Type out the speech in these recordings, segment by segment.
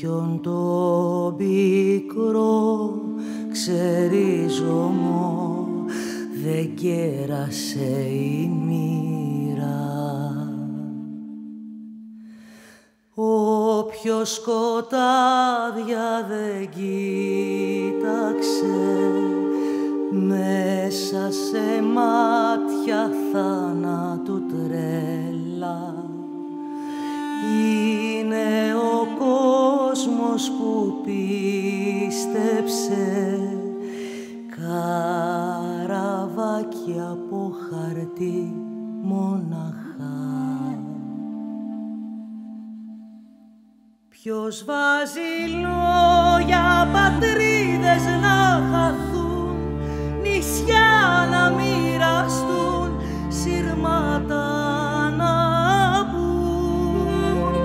ποιον τον πικρό ξεριζωμό δεν κέρασε η μοίρα. Όποιος σκοτάδια δεν κοίταξε, μέσα σε μάτια θανάτου τρέλα, είναι ο κόσμος που πίστεψε καραβάκι από χαρτί μοναχά. Ποιος βάζει λόγια πατρίδες να χαθούν, νησιά να μοιραστούν, σειρμάτα να πουν.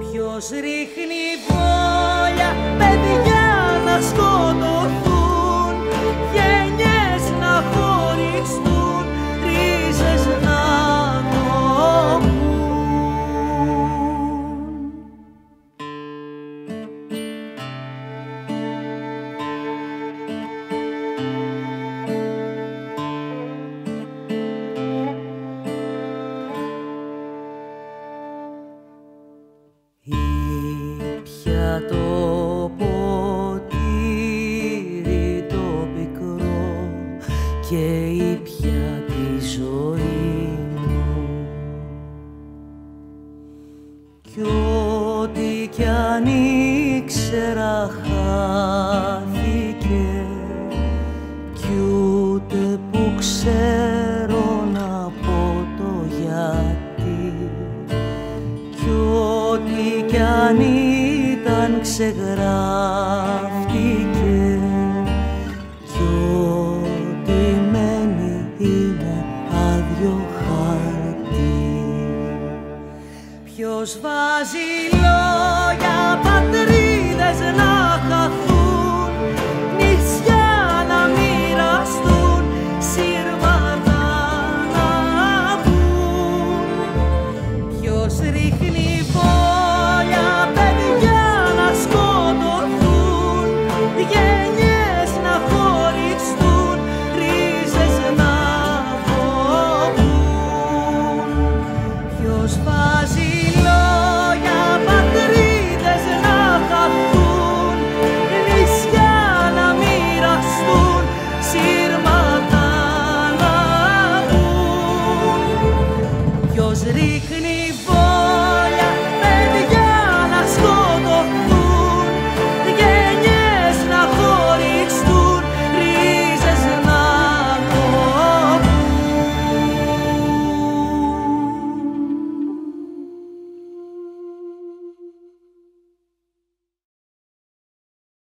Ποιος ρίχνει πόλια, παιδιά να σκοτωθούν, γενιές να χωριστούν, ρίζες να το ποτήρι το πικρό και ήπια τη ζωή μου, κι ό,τι κι αν ήξερα χάθηκε, κι ούτε που ξέρω να πω το γιατί, κι ό,τι κι αν ήταν ξεγράφτηκε, κι ό,τι μένει είναι άδειο χαρτί. Ποιος βάζει λόγια πατρίδες να χαθούν, νησιά να μοιραστούν, σύρματα να πουν. Ποιος ρίχνει πόλια, παιδιά να σκοτωθούν, γενιές να χωριστούν, ρίζες να φοβούν. Ποιος βάζει λόγια πατρίδες να χαθούν, νησιά να μοιραστούν, σύρματα να πουν. Ποιος ρίχνει